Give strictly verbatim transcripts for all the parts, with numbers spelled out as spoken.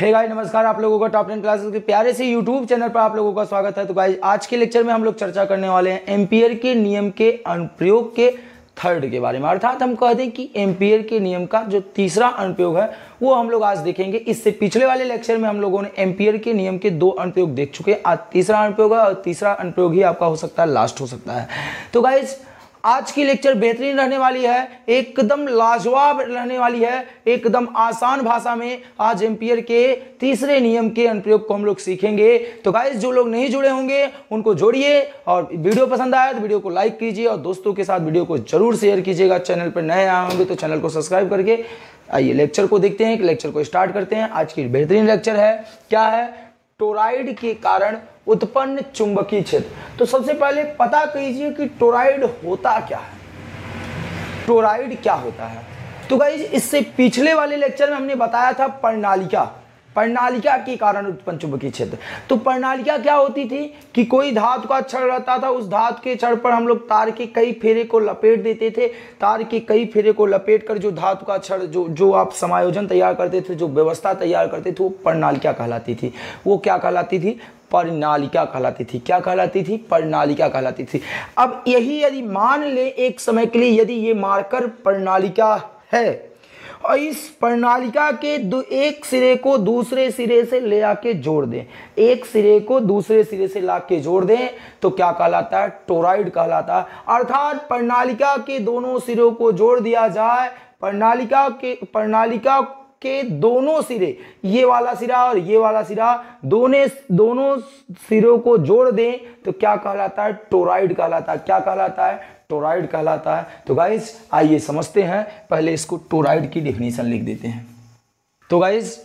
Hey guys नमस्कार, आप लोगों का टॉप टेन क्लासेस के प्यारे से यूट्यूब चैनल पर आप लोगों का स्वागत है। तो गाइस आज के लेक्चर में हम लोग चर्चा करने वाले हैं एम्पियर के नियम के अनुप्रयोग के थर्ड के बारे में, अर्थात हम कहते हैं कि एम्पियर के नियम का जो तीसरा अनुप्रयोग है वो हम लोग आज देखेंगे। इससे पिछले वाले लेक्चर में हम लोगों ने एम्पियर के नियम के दो अनुप्रयोग देख चुके हैं, आज तीसरा अनुप्रयोग है और तीसरा अनुप्रयोग ही आपका हो सकता है लास्ट हो सकता है। तो गाइज आज की लेक्चर बेहतरीन रहने वाली है, एकदम लाजवाब रहने वाली है, एकदम आसान भाषा में आज एम्पियर के तीसरे नियम के अनुप्रयोग को हम लोग सीखेंगे। तो गाइस जो लोग नहीं जुड़े होंगे उनको जोड़िए, और वीडियो पसंद आया तो वीडियो को लाइक कीजिए और दोस्तों के साथ वीडियो को जरूर शेयर कीजिएगा। चैनल पर नए आए होंगे तो चैनल को सब्सक्राइब करके आइए लेक्चर को देखते हैं, लेक्चर को स्टार्ट करते हैं। आज की बेहतरीन लेक्चर है, क्या है, टोराइड के कारण उत्पन्न चुंबकीय क्षेत्र। तो सबसे पहले पता कीजिए कि टोराइड होता क्या है, टोराइड क्या होता है। तो गाइस इससे पिछले वाले लेक्चर में हमने बताया था पर्णालिका, पर्णालिका के कारण उत्पन्न चुंबकीय क्षेत्र। तो पर्णालिका क्या होती थी कि कोई धातु का छड़ रहता था, उस धातु के छड़ पर हम लोग तार के कई फेरे को लपेट देते थे, तार के कई फेरे को लपेट कर जो धातु का छड़ जो जो आप समायोजन तैयार करते थे, जो व्यवस्था तैयार करते थे, वो पर्णालिका कहलाती थी। वो क्या कहलाती थी, पर्णालिका कहलाती थी। क्या कहलाती थी, पर्णालिका कहलाती थी। अब यही यदि मान ले एक समय के लिए, यदि ये मार्कर पर्णालिका है और इस पर्णालिका के दो एक सिरे को दूसरे सिरे से ले आके जोड़ दें, एक सिरे को दूसरे सिरे से ला के जोड़ दें तो क्या कहलाता है, टोराइड कहलाता है। अर्थात पर्णालिका के दोनों सिरों को जोड़ दिया जाए, पर्णालिका के पर्णालिका के दोनों सिरे, ये वाला सिरा और ये वाला सिरा, दोनों दोनों सिरों को जोड़ दें तो क्या कहलाता है, टोराइड कहलाता है। क्या कहलाता है, टोराइड कहलाता है। तो गाइस आइए समझते हैं, पहले इसको टोराइड की डेफिनेशन लिख देते हैं। तो गाइस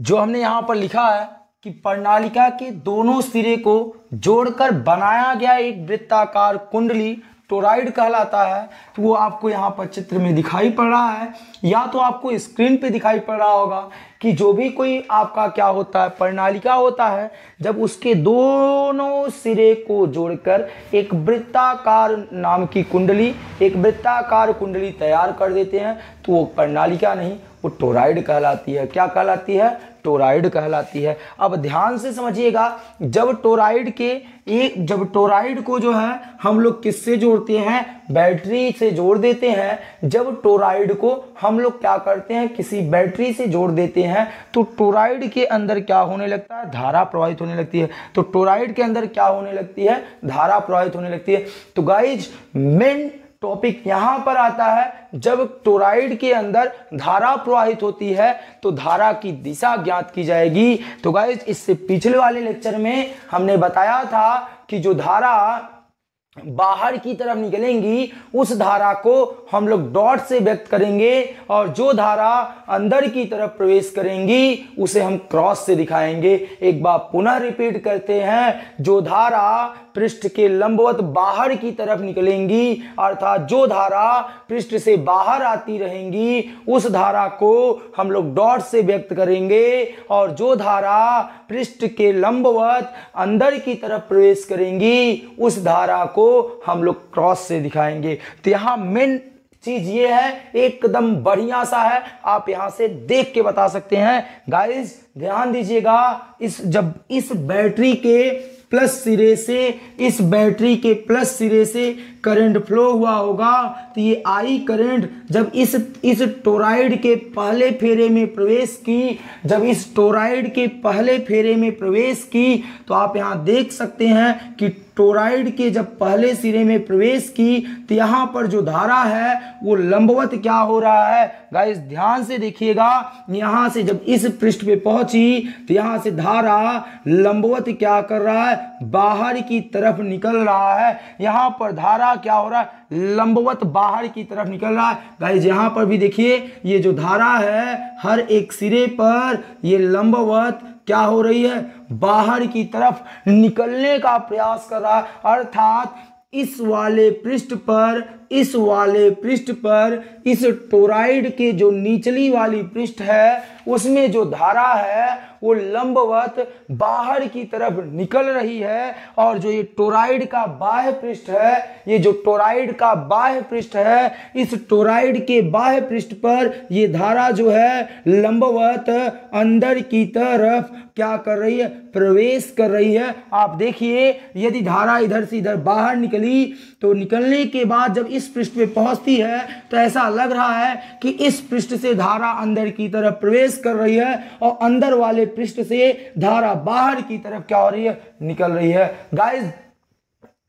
जो हमने यहाँ पर लिखा है कि पर्णालिका के दोनों सिरे को जोड़कर बनाया गया एक वृत्ताकार कुंडली टोराइड कहलाता है। तो वो आपको यहाँ पर चित्र में दिखाई पड़ रहा है, या तो आपको स्क्रीन पे दिखाई पड़ रहा होगा कि जो भी कोई आपका क्या होता है, पर्णालिका होता है, जब उसके दोनों सिरे को जोड़कर एक वृत्ताकार नाम की कुंडली, एक वृत्ताकार कुंडली तैयार कर देते हैं तो वो पर्णालिका नहीं, वो टोराइड कहलाती है। क्या कहलाती है, टोराइड कहलाती है। अब ध्यान से समझिएगा, जब टोराइड के एक जब टोराइड को जो है हम लोग किससे जोड़ते हैं, बैटरी से जोड़ देते हैं। जब टोराइड को हम लोग क्या करते हैं, किसी बैटरी से जोड़ देते हैं तो टोराइड के अंदर क्या होने लगता है, धारा प्रवाहित होने लगती है। तो टोराइड के अंदर क्या होने लगती है, धारा प्रवाहित होने लगती है। तो गाइज मेन टॉपिक यहाँ पर आता है, जब टोराइड के अंदर धारा प्रवाहित होती है तो धारा की दिशा ज्ञात की जाएगी। तो गाइज इससे पिछले वाले लेक्चर में हमने बताया था कि जो धारा बाहर की तरफ निकलेंगी उस धारा को हम लोग डॉट से व्यक्त करेंगे, और जो धारा अंदर की तरफ प्रवेश करेंगी उसे हम क्रॉस से दिखाएंगे। एक बार पुनः रिपीट करते हैं, जो धारा पृष्ठ के लंबवत बाहर की तरफ निकलेंगी, अर्थात जो धारा पृष्ठ से बाहर आती रहेंगी उस धारा को हम लोग डॉट से व्यक्त करेंगे, और जो धारा पृष्ठ के लंबवत अंदर की तरफ प्रवेश करेंगी उस धारा को हम लोग क्रॉस से दिखाएंगे। तो यहां मेन चीज ये है, एकदम बढ़िया सा है, आप यहां से देख के बता सकते हैं। गाइस ध्यान दीजिएगा, इस जब इस बैटरी के प्लस सिरे से इस बैटरी के प्लस सिरे से करंट फ्लो हुआ होगा तो ये आई करंट जब इस इस टोराइड के पहले फेरे में प्रवेश की, जब इस टोराइड के पहले फेरे में प्रवेश की तो आप यहाँ देख सकते हैं कि टोराइड के जब पहले सिरे में प्रवेश की तो यहाँ पर जो धारा है वो लंबवत क्या हो रहा है, गाइस ध्यान से देखिएगा, यहाँ से जब इस पृष्ठ पे पहुंची तो यहाँ से धारा लंबवत क्या कर रहा है, बाहर की तरफ निकल रहा है। यहाँ पर धारा क्या हो रहा है, लंबवत बाहर की तरफ निकल रहा है। गाइस यहाँ पर भी देखिए, ये जो धारा है हर एक सिरे पर ये लंबवत क्या हो रही है, बाहर की तरफ निकलने का प्रयास कर रहा है। अर्थात इस वाले पृष्ठ पर इस वाले पृष्ठ पर, इस टोराइड के जो निचली वाली पृष्ठ है उसमें जो धारा है वो लंबवत बाहर की तरफ निकल रही है, और जो ये टोराइड का बाह्य पृष्ठ है, ये जो टोराइड का बाह्य पृष्ठ है, इस टोराइड के बाह्य पृष्ठ पर ये धारा जो है लंबवत अंदर की तरफ क्या कर रही है, प्रवेश कर रही है। आप देखिए, यदि धारा इधर से इधर बाहर निकली तो निकलने के बाद जब इस पृष्ठ पे पहुंचती है तो ऐसा लग रहा है कि इस पृष्ठ से धारा अंदर की तरफ प्रवेश कर रही है और अंदर वाले पृष्ठ से धारा बाहर की तरफ क्या हो रही है, निकल रही है। गाइस,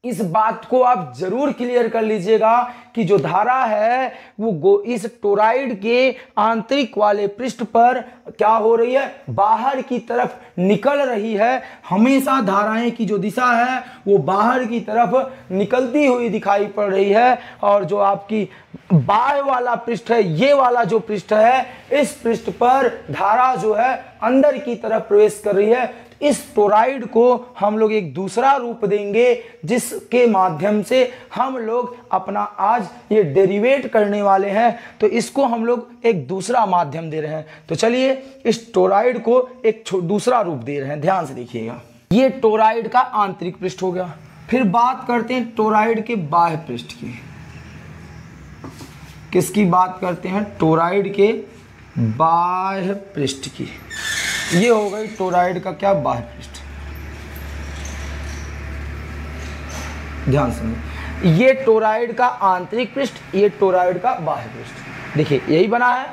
इस बात को आप जरूर क्लियर कर लीजिएगा कि जो धारा है वो इस टोराइड के आंतरिक वाले पृष्ठ पर क्या हो रही है, बाहर की तरफ निकल रही है। हमेशा धाराएं की जो दिशा है वो बाहर की तरफ निकलती हुई दिखाई पड़ रही है। और जो आपकी बाह्य वाला पृष्ठ है, ये वाला जो पृष्ठ है, इस पृष्ठ पर धारा जो है अंदर की तरफ प्रवेश कर रही है। इस टोराइड को हम लोग एक दूसरा रूप देंगे जिसके माध्यम से हम लोग अपना आज ये डेरिवेट करने वाले हैं, तो इसको हम लोग एक दूसरा माध्यम दे रहे हैं। तो चलिए, इस टोराइड को एक दूसरा रूप दे रहे हैं, ध्यान से देखिएगा। ये टोराइड का आंतरिक पृष्ठ हो गया। फिर बात करते हैं टोराइड के बाह्य पृष्ठ की। किसकी बात करते हैं? टोराइड के बाह्य पृष्ठ की। ये हो गई टोराइड का क्या, बाह्य पृष्ठ। ध्यान सुनिए, ये टोराइड का आंतरिक पृष्ठ, ये टोराइड का बाह्य पृष्ठ, देखिए यही बना है।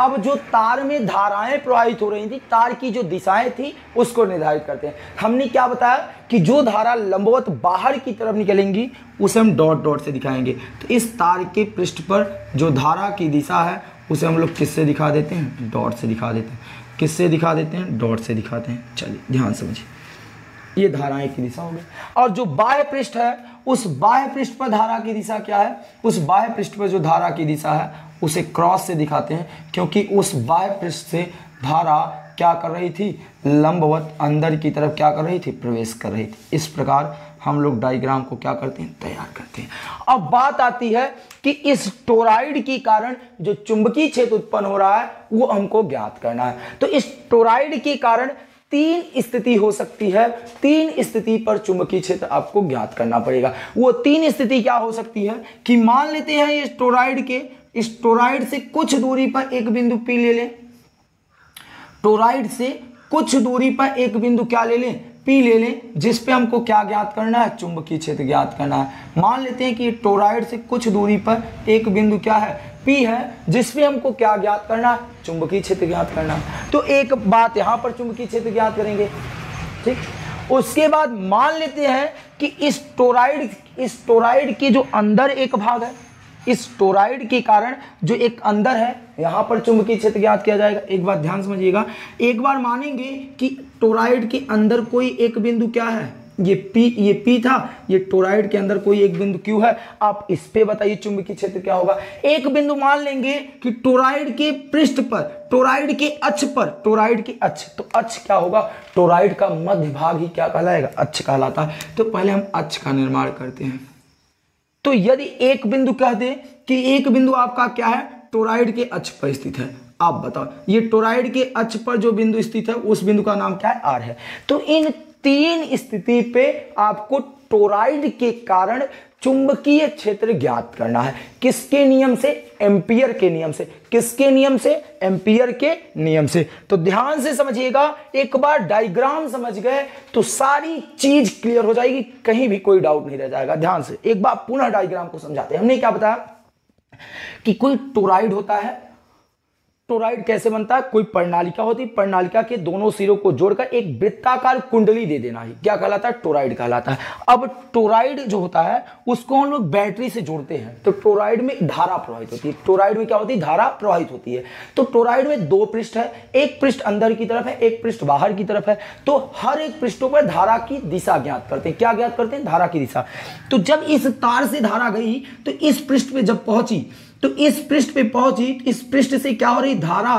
अब जो तार में धाराएं प्रवाहित हो रही थी, तार की जो दिशाएं थी उसको निर्धारित करते हैं। हमने क्या बताया कि जो धारा लंबवत बाहर की तरफ निकलेंगी उसे हम डॉट डॉट से दिखाएंगे। तो इस तार के पृष्ठ पर जो धारा की दिशा है उसे हम लोग किससे दिखा देते हैं, डॉट से दिखा देते हैं। किससे दिखा देते हैं, डॉट से दिखाते हैं। चलिए ध्यान समझिए, ये धाराएं की दिशा हो गई। और जो बाह्य पृष्ठ है, उस बाह्य पृष्ठ पर धारा की दिशा क्या है, उस बाह्य पृष्ठ पर जो धारा की दिशा है उसे क्रॉस से दिखाते हैं, क्योंकि उस बाह्य पृष्ठ से धारा क्या कर रही थी, लंबवत अंदर की तरफ क्या कर रही थी, प्रवेश कर रही थी। इस प्रकार हम लोग डायग्राम को क्या करते हैं, तैयार करते हैं। अब बात आती है कि इस टोराइड के कारण जो चुंबकीय क्षेत्र उत्पन्न हो रहा है वो हमको ज्ञात करना है। तो इस टोराइड के कारण तीन स्थिति हो सकती है, तीन स्थिति पर चुंबकीय क्षेत्र आपको ज्ञात करना पड़ेगा। वो तीन स्थिति क्या हो सकती है कि मान लेते हैं इस टोराइड के, इस टोराइड से कुछ दूरी पर एक बिंदु P ले लें, टोराइड से कुछ दूरी पर एक बिंदु क्या ले लें, P ले लें, जिस पे हमको क्या ज्ञात करना है, चुंबकीय क्षेत्र ज्ञात करना है। मान लेते हैं कि टोराइड से कुछ दूरी पर एक बिंदु क्या है, P है, जिस पे हमको क्या ज्ञात करना है, चुंबकीय क्षेत्र ज्ञात करना है। तो एक बात यहाँ पर चुंबकीय क्षेत्र ज्ञात करेंगे, ठीक। उसके बाद मान लेते हैं कि इस टोराइड इस टोराइड के जो अंदर एक भाग है, इस टोराइड के कारण जो एक अंदर है, यहाँ पर चुंबकीय क्षेत्र ज्ञात किया जाएगा। एक बार ध्यान समझिएगा, एक बार मानेंगे कि टोराइड के अंदर कोई एक बिंदु क्या है, ये P, ये P था, ये टोराइड के अंदर कोई एक बिंदु Q है। आप इस पे बताइए चुंबकीय क्षेत्र क्या होगा। एक बिंदु मान लेंगे कि टोराइड के पृष्ठ पर, टोराइड के अक्ष पर, टोराइड के अक्ष, तो अक्ष क्या होगा, टोराइड का मध्य भाग ही क्या कहलाएगा, अक्ष कहलाता है। तो पहले हम अक्ष का निर्माण करते हैं। तो यदि एक बिंदु कह दे कि एक बिंदु आपका क्या है, टोराइड के अक्ष पर स्थित है, आप बताओ ये टोराइड के अक्ष पर जो बिंदु स्थित है उस बिंदु का नाम क्या है, आर है। तो इन तीन स्थिति पे आपको टोराइड के कारण चुंबकीय क्षेत्र ज्ञात करना है। किसके नियम से, एम्पियर के नियम से। किसके नियम से, एम्पियर के नियम से। तो ध्यान से समझिएगा, एक बार डायग्राम समझ गए तो सारी चीज क्लियर हो जाएगी, कहीं भी कोई डाउट नहीं रह जाएगा। ध्यान से एक बार पुनः डायग्राम को समझाते हैं। हमने क्या बताया कि कोई टोराइड होता है। टोराइड कैसे बनता है, कोई प्रणालिका होती है, प्रणालिका के दोनों सिरों को जोड़कर एक वृत्ताकार कुंडली दे देना ही क्या कहलाता है, टोराइड कहलाता है। अब टोराइड जो होता है उसको हम लोग बैटरी से जोड़ते हैं, तो टोराइड में धारा प्रवाहित होती है। टोराइड में क्या होती है, धारा प्रवाहित होती है। तो टोराइड में दो पृष्ठ है, एक पृष्ठ अंदर की तरफ है, एक पृष्ठ बाहर की तरफ है। तो हर एक पृष्ठों पर धारा की दिशा ज्ञात करते हैं। क्या ज्ञात करते हैं, धारा की दिशा। तो जब इस तार से धारा गई तो इस पृष्ठ पर जब पहुंची, तो इस पृष्ठ पे पहुंची, इस पृष्ठ से क्या हो रही, धारा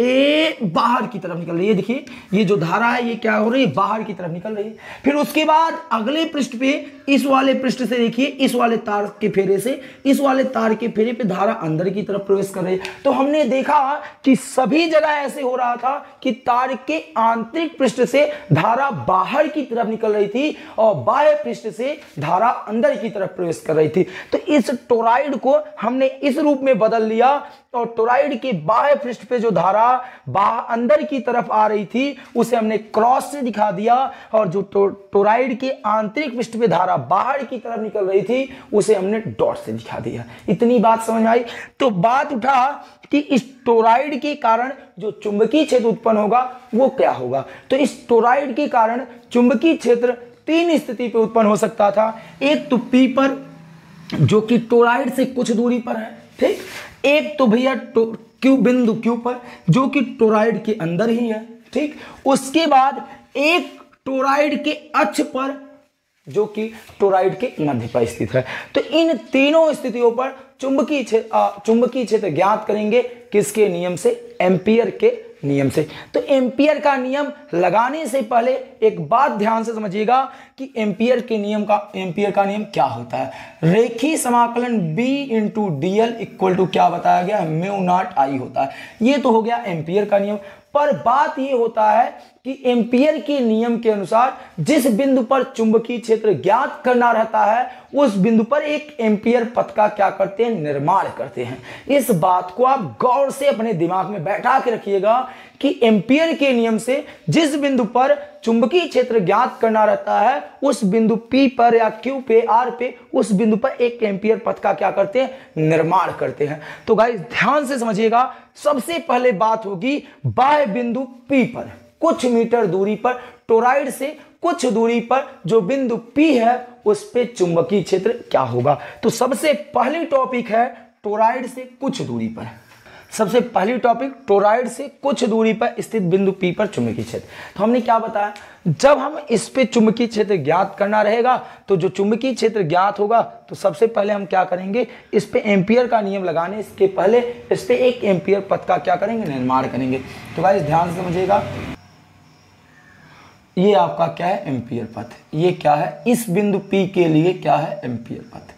ये बाहर की तरफ निकल रही है। देखिए ये जो धारा है ये क्या हो रही है, बाहर की तरफ निकल रही है। फिर उसके बाद अगले पृष्ठ पे इस वाले पृष्ठ से देखिए इस वाले तार के फेरे से इस वाले तार के फेरे पे धारा अंदर की तरफ प्रवेश कर रही है। तो हमने देखा कि सभी जगह ऐसे हो रहा था कि तार के आंतरिक पृष्ठ से धारा बाहर की तरफ निकल रही थी और बाह्य पृष्ठ से धारा अंदर की तरफ प्रवेश कर रही थी। तो इस टोराइड को हमने इस रूप में बदल लिया और टोराइड के बाह्य पृष्ठ पे जो धारा बाहर अंदर की तरफ आ रही थी उसे हमने क्रॉस से दिखा दिया और जो टो, टोराइड के आंतरिक पृष्ठ पे धारा बाहर की तरफ निकल रही थी उसे हमने डॉट से दिखा दिया। इतनी बात समझ आई? तो बात उठा कि इस टोराइड के कारण जो चुंबकीय क्षेत्र उत्पन्न होगा वो क्या होगा। तो इस टोराइड के कारण चुंबकीय क्षेत्र तीन स्थिति पे उत्पन्न हो सकता था। एक तो पी पर जो कि टोराइड से कुछ दूरी पर है, ठीक। एक तो भैया क्यू बिंदु क्यू पर जो कि टोराइड के अंदर ही है, ठीक। उसके बाद एक टोराइड के अक्ष पर जो कि टोराइड के मध्य पर स्थित है। तो इन तीनों स्थितियों पर चुंबकीय क्षेत्र चुंबकीय क्षेत्र ज्ञात करेंगे किसके नियम से, एम्पियर के नियम से। तो एम्पियर का नियम लगाने से पहले एक बात ध्यान से समझिएगा कि एम्पियर के नियम का एम्पियर का नियम क्या होता है। रेखीय समाकलन B into D L equal to क्या बताया गया, म्यू नॉट आई होता है। ये तो हो गया एम्पियर का नियम। पर बात ये होता है कि एम्पियर के नियम के अनुसार जिस बिंदु पर चुंबकीय क्षेत्र ज्ञात करना रहता है उस बिंदु पर एक एम्पियर पथ का क्या करते हैं, निर्माण करते हैं। इस बात को आप गौर से अपने दिमाग में बैठा के रखिएगा कि एम्पियर के नियम से जिस बिंदु पर चुंबकीय क्षेत्र ज्ञात करना रहता है उस बिंदु P पर या Q पे R पे उस बिंदु पर एक एम्पियर पथ का क्या करते हैं, निर्माण करते हैं। तो गाइस ध्यान से समझिएगा, सबसे पहले बात होगी बाह्य बिंदु P पर कुछ मीटर दूरी पर टोराइड से कुछ दूरी पर जो बिंदु P है उस पे चुंबकीय क्षेत्र क्या होगा। तो सबसे पहली टॉपिक है टोराइड से कुछ दूरी पर सबसे पहली टॉपिक टोराइड से कुछ दूरी पर स्थित बिंदु P पर चुंबकीय क्षेत्र। तो हमने क्या बताया, जब हम इस पे चुंबकीय क्षेत्र ज्ञात करना रहेगा तो जो चुंबकीय क्षेत्र ज्ञात होगा तो सबसे पहले हम क्या करेंगे, इस पे एम्पियर का नियम लगाने इसके पहले इस पे एक एम्पियर पथ का क्या करेंगे, निर्माण करेंगे। तो भाई ध्यान से समझिएगा, ये आपका क्या है, एम्पियर पथ। ये क्या है, इस बिंदु P के लिए क्या है, एम्पियर पथ।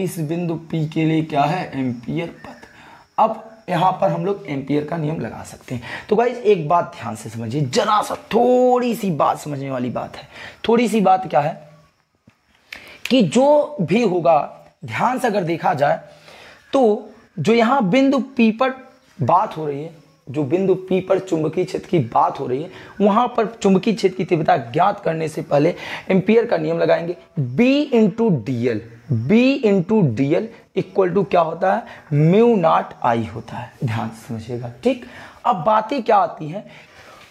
इस बिंदु P के लिए क्या है, एम्पियर पथ। अब यहाँ पर हम लोग एम्पियर का नियम लगा सकते हैं। तो गाइज एक बात ध्यान से समझिए, जरा सा थोड़ी सी बात समझने वाली बात है। थोड़ी सी बात क्या है कि जो भी होगा ध्यान से अगर देखा जाए तो जो यहाँ बिंदु P पर बात हो रही है, जो बिंदु P पर चुंबकीय क्षेत्र की बात हो रही है, वहाँ पर चुंबकीय क्षेत्र की तीव्रता ज्ञात करने से पहले एम्पियर का नियम लगाएंगे। B into D L B into D L equal to क्या होता है, म्यू नॉट आई होता है। ध्यान से समझिएगा, ठीक। अब बातें क्या आती हैं,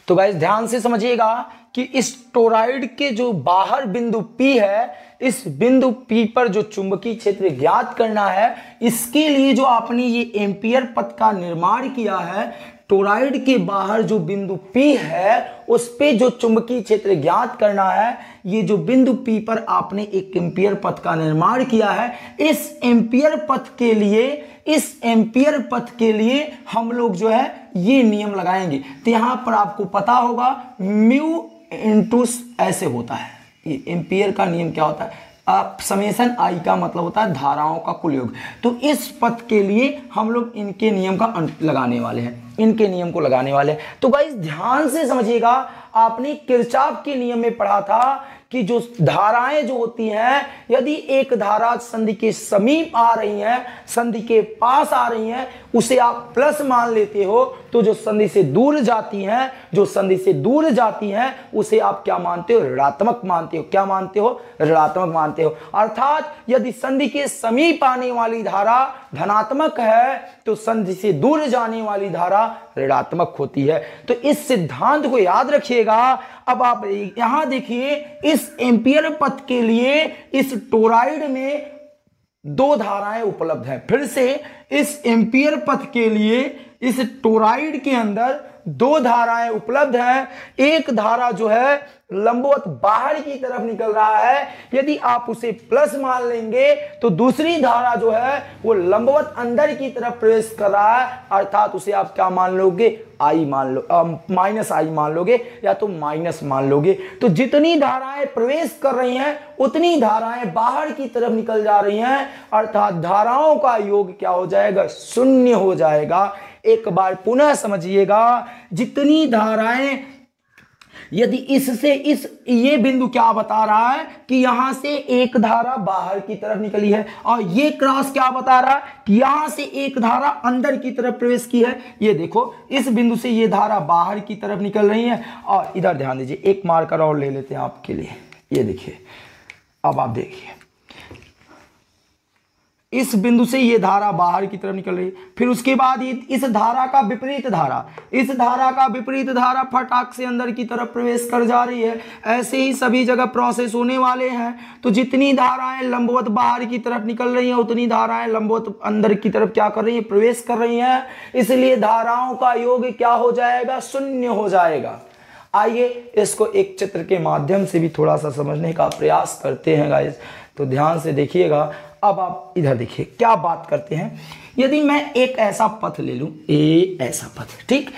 तो गाइस ध्यान से समझिएगा कि इस टोराइड के जो बाहर बिंदु P है इस बिंदु P पर जो चुंबकीय क्षेत्र ज्ञात करना है इसके लिए जो आपने ये एम्पियर पथ का निर्माण किया है, टोराइड के बाहर जो बिंदु P है उस पे जो चुंबकीय क्षेत्र ज्ञात करना है, ये जो बिंदु P पर आपने एक एम्पियर पथ का निर्माण किया है, इस एम्पियर पथ के लिए इस एम्पियर पथ के लिए हम लोग जो है ये नियम लगाएंगे। तो यहाँ पर आपको पता होगा म्यू इंटू ऐसे होता है, ये एम्पियर का नियम क्या होता है, आप समेशन आई का मतलब होता है धाराओं का कुल योग। तो इस पथ के लिए हम लोग इनके नियम का अंत लगाने वाले हैं, इनके नियम को लगाने वाले हैं। तो गाइस ध्यान से समझिएगा, आपने किरचॉफ के नियम में पढ़ा था कि जो धाराएं जो होती हैं यदि एक धारा संधि के समीप आ रही है, संधि के पास आ रही है, उसे आप प्लस मान लेते हो, तो जो संधि से दूर जाती हैं जो संधि से दूर जाती हैं उसे आप क्या मानते हो, ऋणात्मक मानते हो। क्या मानते हो, ऋणात्मक मानते हो। अर्थात यदि संधि के समीप आने वाली धारा धनात्मक है तो संधि से दूर जाने वाली धारा ऋणात्मक होती है। तो इस सिद्धांत को याद रखिएगा। अब आप यहां देखिए, इस एम्पियर पथ के लिए इस टोराइड में दो धाराएं उपलब्ध हैं। फिर से इस एम्पियर पथ के लिए इस टोराइड के अंदर दो धाराएं उपलब्ध हैं। एक धारा जो है लंबवत बाहर की तरफ निकल रहा है, यदि आप उसे प्लस मान लेंगे तो दूसरी धारा जो है वो लंबवत अंदर की तरफ प्रवेश कर रहा है, अर्थात उसे आप क्या मान लोगे, आई मान लो, माइनस आई मान लोगे या तो माइनस मान लोगे। तो जितनी धाराएं प्रवेश कर रही हैं उतनी धाराएं बाहर की तरफ निकल जा रही हैं, अर्थात धाराओं का योग क्या हो जाएगा, शून्य हो जाएगा। एक बार पुनः समझिएगा, जितनी धाराएं, यदि इससे इस ये बिंदु क्या बता रहा है कि यहां से एक धारा बाहर की तरफ निकली है और ये क्रॉस क्या बता रहा है कि यहां से एक धारा अंदर की तरफ प्रवेश की है। ये देखो, इस बिंदु से ये धारा बाहर की तरफ निकल रही है। और इधर ध्यान दीजिए, एक मार्कर और ले लेते हैं आपके लिए। ये देखिए, अब आप देखिए, इस बिंदु से ये धारा बाहर की तरफ निकल रही है, फिर उसके बाद इस धारा का विपरीत धारा, इस धारा का विपरीत धारा फटाक से अंदर की तरफ प्रवेश कर जा रही है। ऐसे ही सभी जगह प्रोसेस होने वाले हैं। तो जितनी धाराएं लंबवत बाहर की तरफ निकल रही हैं उतनी धाराएं लंबवत अंदर की तरफ क्या कर रही हैं, प्रवेश कर रही हैं। इसलिए धाराओं का योग क्या हो जाएगा, शून्य हो जाएगा। आइए इसको एक चित्र के माध्यम से भी थोड़ा सा समझने का प्रयास करते हैं गाइस, तो ध्यान से देखिएगा। अब आप इधर देखिए, क्या बात करते हैं, यदि मैं एक ऐसा पथ ले लूं, ए ऐसा पथ, ठीक,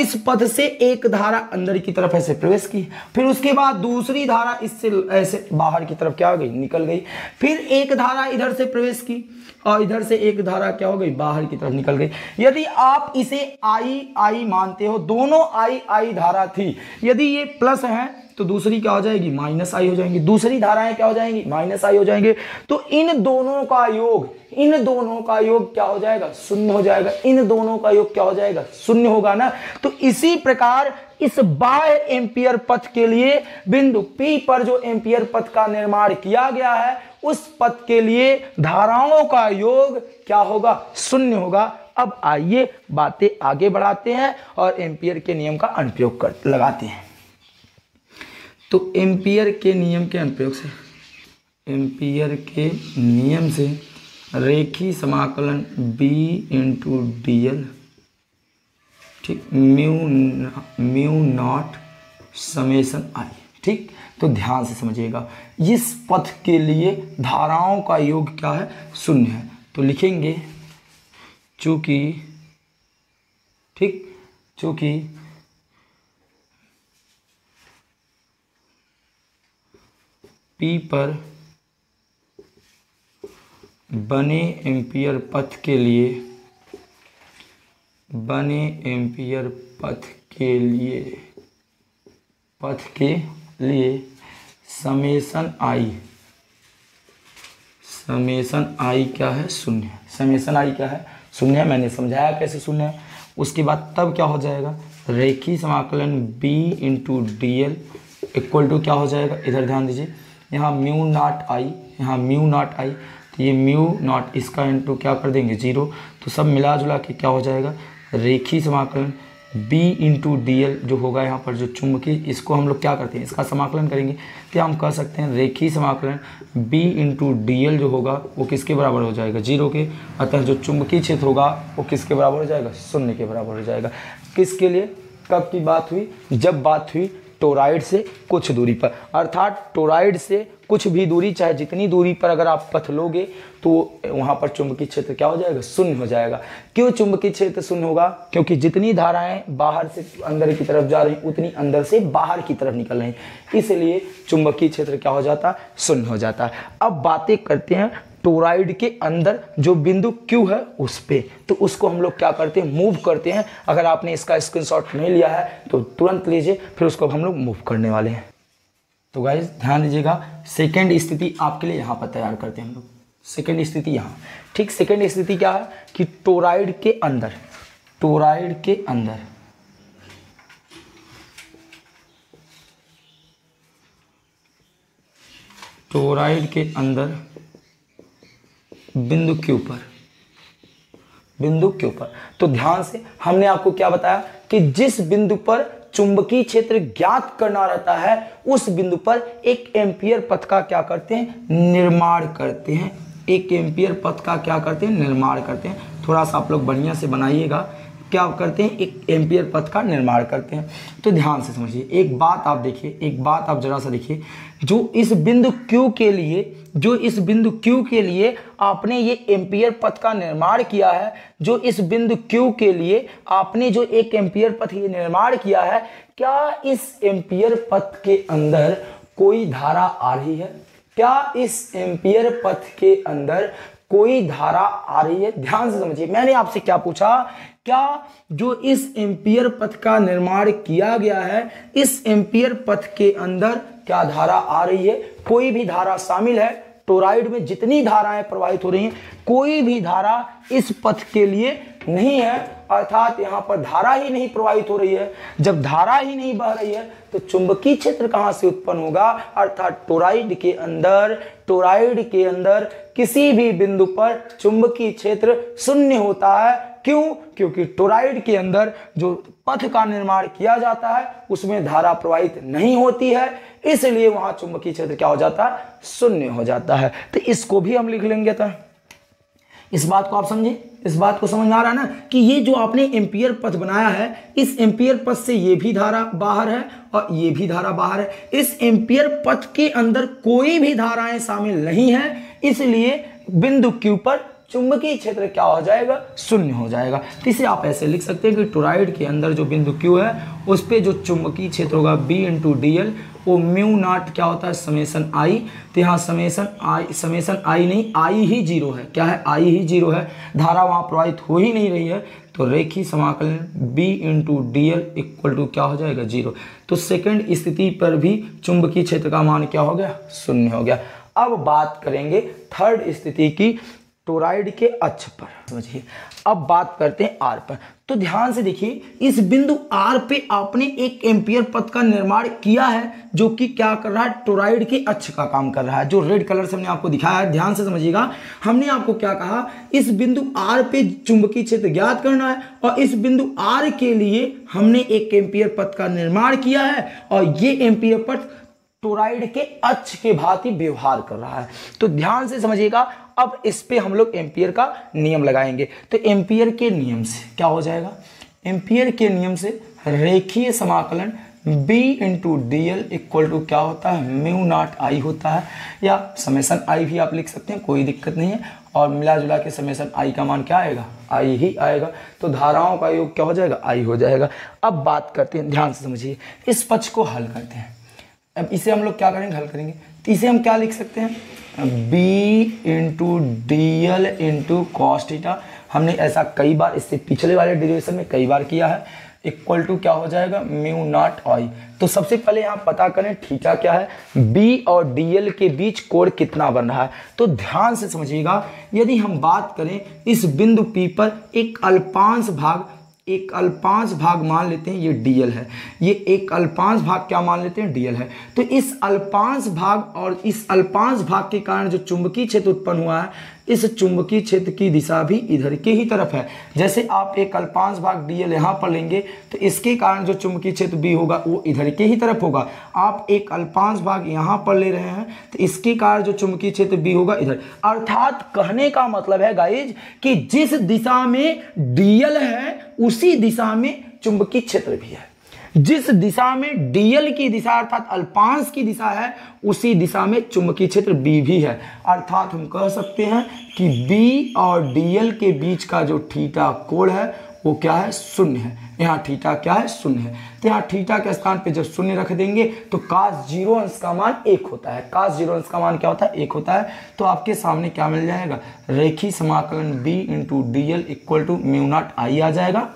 इस पथ से एक धारा अंदर की तरफ ऐसे प्रवेश की, फिर उसके बाद दूसरी धारा इससे ऐसे बाहर की तरफ क्या हो गई, निकल गई, फिर एक धारा इधर से प्रवेश की और इधर से एक धारा क्या हो गई, बाहर की तरफ निकल गई। यदि आप इसे आई आई मानते हो, दोनों आई आई धारा थी, यदि ये प्लस है तो दूसरी क्या हो जाएगी, माइनस आई हो जाएंगी, दूसरी धाराएं क्या हो जाएंगी, माइनस आई हो जाएंगे। तो इन दोनों का योग, इन दोनों का योग क्या हो जाएगा, शून्य हो जाएगा। इन दोनों का योग क्या हो जाएगा, शून्य होगा ना। तो इसी प्रकार इस बाह्य एम्पीयर पथ के लिए बिंदु P पर जो एम्पीयर पथ का निर्माण किया गया है उस पथ के लिए धाराओं का योग क्या होगा, शून्य होगा। अब आइए बातें आगे बढ़ाते हैं और एम्पीयर के नियम का अनुप्रयोग कर लगाते हैं। तो एम्पीयर के नियम के अनुप्रयोग से एम्पीयर के नियम से रेखीय समाकलन b इंटू डी एल, ठीक, mu mu not summation I, ठीक। तो ध्यान से समझिएगा, इस पथ के लिए धाराओं का योग क्या है, शून्य है। तो लिखेंगे, चूँकि ठीक चूँकि P पर बने एम्पीयर पथ के लिए बने एम्पीयर पथ के लिए पथ के लिए समेशन आई समेशन आई क्या है, शून्य। समेशन आई क्या है, शून्य। मैंने समझाया कैसे शून्य। उसके बाद तब क्या हो जाएगा, रेखीय समाकलन b into D L equal to क्या हो जाएगा, इधर ध्यान दीजिए, यहाँ म्यू नॉट आई, यहाँ म्यू नॉट आई, तो ये म्यू नॉट इसका इनटू क्या कर देंगे, जीरो। तो सब मिला जुला के क्या हो जाएगा, रेखीय समाकलन b इंटू डी एल जो होगा, यहाँ पर जो चुंबकीय, इसको हम लोग क्या करते हैं, इसका समाकलन करेंगे। तो हम कह सकते हैं रेखीय समाकलन b इंटू डी एल जो होगा वो किसके बराबर हो जाएगा, जीरो के। अतः जो चुंबकीय क्षेत्र होगा वो किसके बराबर हो जाएगा, शून्य के बराबर हो जाएगा। किसके लिए, कब की बात हुई, जब बात हुई टोराइड से कुछ दूरी पर, अर्थात टोराइड से कुछ भी दूरी, चाहे जितनी दूरी पर अगर आप पथ लोगे तो वहाँ पर चुंबकीय क्षेत्र क्या हो जाएगा, शून्य हो जाएगा। क्यों चुंबकीय क्षेत्र शून्य होगा, क्योंकि जितनी धाराएं बाहर से अंदर की तरफ जा रही उतनी अंदर से बाहर की तरफ निकल रही, इसलिए चुंबकीय क्षेत्र क्या हो जाता, शून्य हो जाता है। अब बातें करते हैं टोराइड के अंदर जो बिंदु Q है उस पे, तो उसको हम लोग क्या करते हैं, मूव करते हैं। अगर आपने इसका स्क्रीनशॉट नहीं लिया है तो तुरंत लीजिए, फिर उसको हम लोग मूव करने वाले हैं। तो गाइज ध्यान दीजिएगा, सेकेंड स्थिति आपके लिए यहाँ पर तैयार करते हैं हम लोग। सेकेंड स्थिति यहाँ, ठीक, सेकेंड स्थिति क्या है कि टोराइड के अंदर टोराइड के अंदर टोराइड के अंदर बिंदु के ऊपर बिंदु के ऊपर तो ध्यान से, हमने आपको क्या बताया कि जिस बिंदु पर चुंबकीय क्षेत्र ज्ञात करना रहता है उस बिंदु पर एक एम्पीयर पथ का क्या करते हैं, निर्माण करते हैं। एक एम्पीयर पथ का क्या करते हैं, निर्माण करते हैं। थोड़ा सा आप लोग बढ़िया से बनाइएगा, क्या करते हैं, एक एम्पियर पथ का निर्माण करते हैं। तो ध्यान से समझिए, एक बात आप देखिए, एक बात आप जरा सा देखिए, जो इस बिंदु Q के लिए जो इस बिंदु Q के लिए आपने ये एम्पियर पथ का निर्माण किया है, जो इस बिंदु Q के लिए आपने जो एक एम्पियर पथ ये निर्माण किया है, क्या इस एम्पियर पथ के अंदर कोई धारा आ रही है? क्या इस एम्पियर पथ के अंदर कोई धारा आ रही है? ध्यान से समझिए, मैंने आपसे क्या पूछा, क्या जो इस एम्पियर पथ का निर्माण किया गया है, इस एम्पियर पथ के अंदर क्या धारा आ रही है? कोई भी धारा शामिल है? टोराइड में जितनी धाराएं प्रवाहित हो रही हैं, कोई भी धारा इस पथ के लिए नहीं है, अर्थात यहाँ पर धारा ही नहीं प्रवाहित हो रही है। जब धारा ही नहीं बह रही है तो चुंबकीय क्षेत्र कहाँ से उत्पन्न होगा? अर्थात टोराइड के अंदर टोराइड के अंदर किसी भी बिंदु पर चुंबकीय क्षेत्र शून्य होता है। क्यों? क्योंकि टोराइड के अंदर जो पथ का निर्माण किया जाता है उसमें धारा प्रवाहित नहीं होती है, इसलिए वहां चुंबकीय क्षेत्र क्या हो जाता है? शून्य हो जाता है। तो इसको भी हम लिख लेंगे। तो इस बात को आप समझे, इस बात को समझ में आ रहा है ना कि ये जो आपने एम्पियर पथ बनाया है, इस एम्पियर पथ से ये भी धारा बाहर है और ये भी धारा बाहर है। इस एम्पियर पथ के अंदर कोई भी धाराएं शामिल नहीं है, इसलिए बिंदु Q पर चुंबकीय क्षेत्र क्या हो जाएगा? शून्य हो जाएगा। इसे आप ऐसे लिख सकते हैं कि टोराइड के अंदर जो बिंदु Q है उस पर जो चुंबकीय क्षेत्र होगा B इंटू डी एल, वो म्यू नॉट क्या होता है? Summation I. तो यहाँ समेसन आई समेसन आई नहीं, आई ही जीरो है। क्या है? आई ही जीरो है, धारा वहाँ प्रवाहित हो ही नहीं रही है। तो रेखी समाकलन B into D L equal to क्या हो जाएगा? जीरो। तो सेकेंड स्थिति पर भी चुंबकीय क्षेत्र का मान क्या हो गया? शून्य हो गया। अब बात करेंगे थर्ड स्थिति की, टोराइड के अक्ष पर। समझिए, अब बात करते हैं आर पर। तो ध्यान से देखिए, इस बिंदु आर पे आपने एक एम्पियर पथ का निर्माण किया है, जो कि क्या कर रहा है? टोराइड के अक्ष का काम कर रहा है, जो रेड कलर से हमने आपको दिखाया है। ध्यान से समझिएगा, हमने आपको क्या कहा, इस बिंदु आर पे चुंबकीय क्षेत्र ज्ञात करना है और इस बिंदु आर के लिए हमने एक एम्पियर पथ का निर्माण किया है और ये एम्पियर पथ टोराइड के अक्ष के भांति व्यवहार कर रहा है। तो ध्यान से समझिएगा, अब इस पे हम लोग एम्पियर का नियम लगाएंगे। तो एम्पियर के नियम से क्या हो जाएगा? एम्पियर के नियम से रेखीय समाकलन B into D L equal to क्या होता है? म्यू नॉट आई होता है, या समेसन आई भी आप लिख सकते हैं, कोई दिक्कत नहीं है। और मिला जुला के समेसन आई का मान क्या आएगा? आई ही आएगा। तो धाराओं का योग क्या हो जाएगा? आई हो जाएगा। अब बात करते हैं, ध्यान से समझिए, इस पक्ष को हल करते हैं। अब इसे हम लोग क्या करेंगे? हल करेंगे। तो इसे हम क्या लिख सकते हैं? B into D L into cos theta. हमने ऐसा कई बार इससे पिछले वाले डेरिवेशन में कई बार किया है। इक्वल टू क्या हो जाएगा? Mu not I. तो सबसे पहले यहाँ पता करें थीटा क्या है। B और डी एल के बीच कोण कितना बन रहा है? तो ध्यान से समझिएगा, यदि हम बात करें इस बिंदु P पर एक अल्पांश भाग एक अल्पांश भाग मान लेते हैं, ये डीएल है। ये एक अल्पांश भाग क्या मान लेते हैं? डीएल है। तो इस अल्पांश भाग और इस अल्पांश भाग के कारण जो चुंबकीय क्षेत्र उत्पन्न हुआ है, इस चुंबकीय क्षेत्र की दिशा भी इधर के ही तरफ है। जैसे आप एक अल्पांश भाग डीएल यहाँ पर लेंगे तो इसके कारण जो चुंबकीय क्षेत्र बी होगा वो इधर के ही तरफ होगा। आप एक अल्पांश भाग यहाँ पर ले रहे हैं तो इसके कारण जो चुंबकीय क्षेत्र बी होगा इधर। अर्थात कहने का मतलब है गाइज कि जिस दिशा में डीएल है उसी दिशा में चुंबकीय क्षेत्र भी है। जिस दिशा में डीएल की दिशा अर्थात अल्पांश की दिशा है, उसी दिशा में चुंबकीय क्षेत्र बी भी है। अर्थात हम कह सकते हैं कि बी और डीएल के बीच का जो थीटा कोण है वो क्या है? शून्य है। यहाँ थीटा क्या है? शून्य है। तो यहाँ थीटा के स्थान पे जब शून्य रख देंगे तो cos जीरो अंश का मान एक होता है। cos जीरो अंश का मान क्या होता है? एक होता है। तो आपके सामने क्या मिल जाएगा? रेखी समाकलन b into D L equal to mu not I आ जाएगा।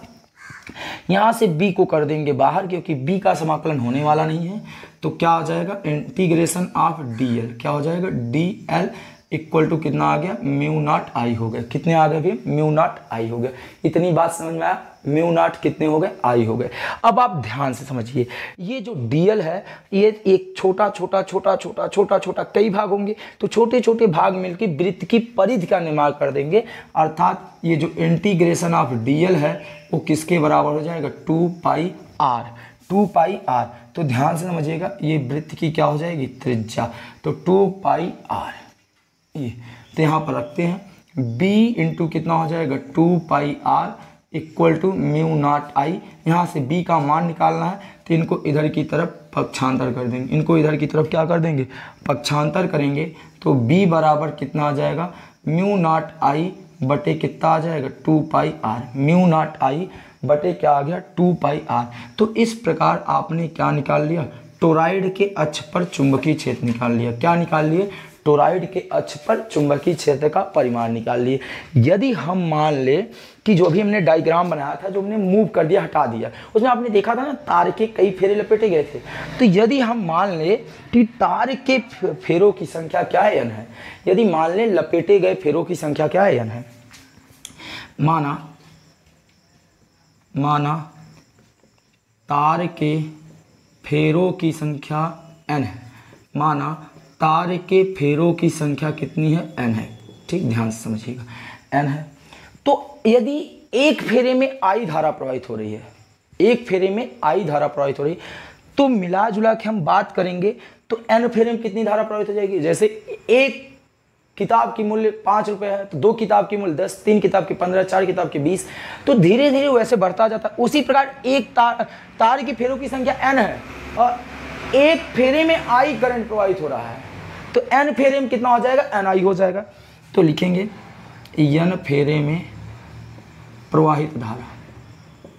यहाँ से b को कर देंगे बाहर, क्योंकि b का समाकलन होने वाला नहीं है। तो क्या हो जाएगा? इंटीग्रेशन ऑफ डी एल क्या हो जाएगा? डी एल इक्वल टू कितना आ गया? म्यू नॉट आई हो गया। कितने आ गए भैया? म्यू नॉट आई हो गया। इतनी बात समझ में आया? म्यू नॉट कितने हो गए? आई हो गए। अब आप ध्यान से समझिए, ये जो डीएल है ये एक छोटा छोटा छोटा छोटा छोटा छोटा कई भाग होंगे, तो छोटे छोटे भाग मिलकर वृत्त की परिधि का निर्माण कर देंगे। अर्थात ये जो इंटीग्रेशन ऑफ डीएल है वो किसके बराबर हो जाएगा? Two pi R two pi R. तो ध्यान से समझिएगा, ये वृत्त की क्या हो जाएगी? त्रिज्या। तो टू पाई आर ये तो यहाँ पर रखते हैं। b इंटू कितना हो जाएगा? Two pi R equal to mu not I. यहाँ से बी का मान निकालना है तो इनको इधर की तरफ पक्षांतर कर देंगे, इनको इधर की तरफ क्या कर देंगे, पक्षांतर करेंगे। तो बी बराबर कितना आ जाएगा, म्यू नॉट आई बटे कितना आ जाएगा, two pi R. Mu not I बटे क्या आ गया, टू पाई आर। तो इस प्रकार आपने क्या निकाल लिया, टोराइड के अक्ष पर चुंबकीय क्षेत्र निकाल लिया। क्या निकाल लिए, टोराइड के अक्ष पर चुंबकीय क्षेत्र का परिमाण निकाल लिए। यदि हम मान ले कि जो भी हमने डायग्राम बनाया था, जो हमने मूव कर दिया, हटा दिया, उसमें आपने देखा था ना तार के कई फेरे लपेटे गए थे। तो यदि हम मान ले कि तार के फेरों की संख्या क्या है, एन है। यदि मान ले लपेटे गए फेरों की संख्या क्या है, एन है। माना माना तार के फेरों की संख्या एन है। माना तार के फेरों की संख्या कितनी है, एन है। ठीक, ध्यान से समझिएगा, एन है। तो यदि एक फेरे में आई धारा प्रवाहित हो रही है, एक फेरे में आई धारा प्रवाहित हो रही है, तो मिला जुला के हम बात करेंगे तो एन फेरे में कितनी धारा प्रवाहित हो जाएगी। जैसे एक किताब की मूल्य पाँच रुपये है तो दो किताब की मूल्य दस, तीन किताब की पंद्रह, चार किताब की बीस, तो धीरे धीरे वैसे बढ़ता जाता है। उसी प्रकार एक तार तार के फेरों की संख्या एन है और एक फेरे में आई करंट प्रवाहित हो रहा है तो एन फेरे में कितना हो जाएगा, एन आई हो जाएगा। तो लिखेंगे एन फेरे में प्रवाहित धारा,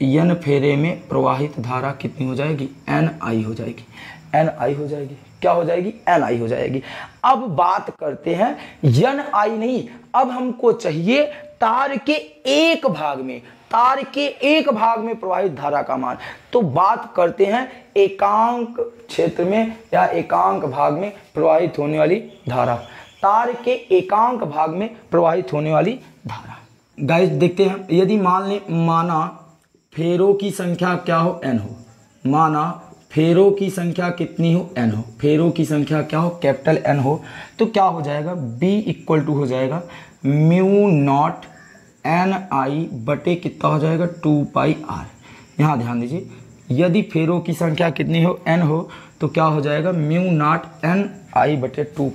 एन फेरे में प्रवाहित धारा कितनी हो जाएगी, एन आई हो जाएगी, एन आई हो जाएगी। क्या हो जाएगी, एन आई हो जाएगी। अब बात करते हैं एन आई नहीं, अब हमको चाहिए तार के एक भाग में, तार के एक भाग में प्रवाहित धारा का मान। तो बात करते हैं एकांक क्षेत्र में या एकांक भाग में प्रवाहित होने वाली धारा, तार के एकांक भाग में प्रवाहित होने वाली धारा। गाइस देखते हैं, यदि मान लें माना फेरों की संख्या क्या हो, एन हो। माना फेरों की संख्या कितनी हो, एन हो। फेरों की संख्या क्या हो, कैपिटल एन हो। तो क्या हो जाएगा, बी इक्वल टू हो जाएगा म्यू नॉट एन आई बटे कितना हो जाएगा, टू पाई आर। यहाँ ध्यान दीजिए, यदि फेरों की संख्या कितनी हो, एन हो, तो क्या हो जाएगा म्यू नॉट एन आई बटे टू।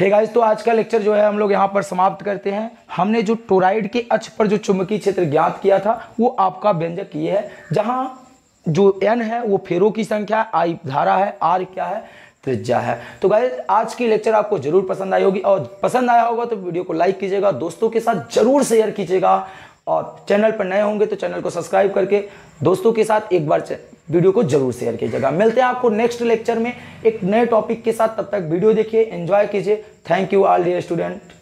हे गाइस, तो आज का लेक्चर जो है हम लोग यहाँ पर समाप्त करते हैं। हमने जो टोराइड के अक्ष पर जो चुंबकीय क्षेत्र ज्ञात किया था वो आपका व्यंजक ये है, जहाँ जो एन है वो फेरों की संख्या, आई धारा है, आर क्या है, त्रिज्या है। तो गाइस आज की लेक्चर आपको जरूर पसंद आई होगी, और पसंद आया होगा तो वीडियो को लाइक कीजिएगा, दोस्तों के साथ जरूर शेयर कीजिएगा, और चैनल पर नए होंगे तो चैनल को सब्सक्राइब करके दोस्तों के साथ एक बार वीडियो को जरूर शेयर कीजिएगा। मिलते हैं आपको नेक्स्ट लेक्चर में एक नए टॉपिक के साथ, तब तक वीडियो देखिए, एंजॉय कीजिए। Thank you all dear student.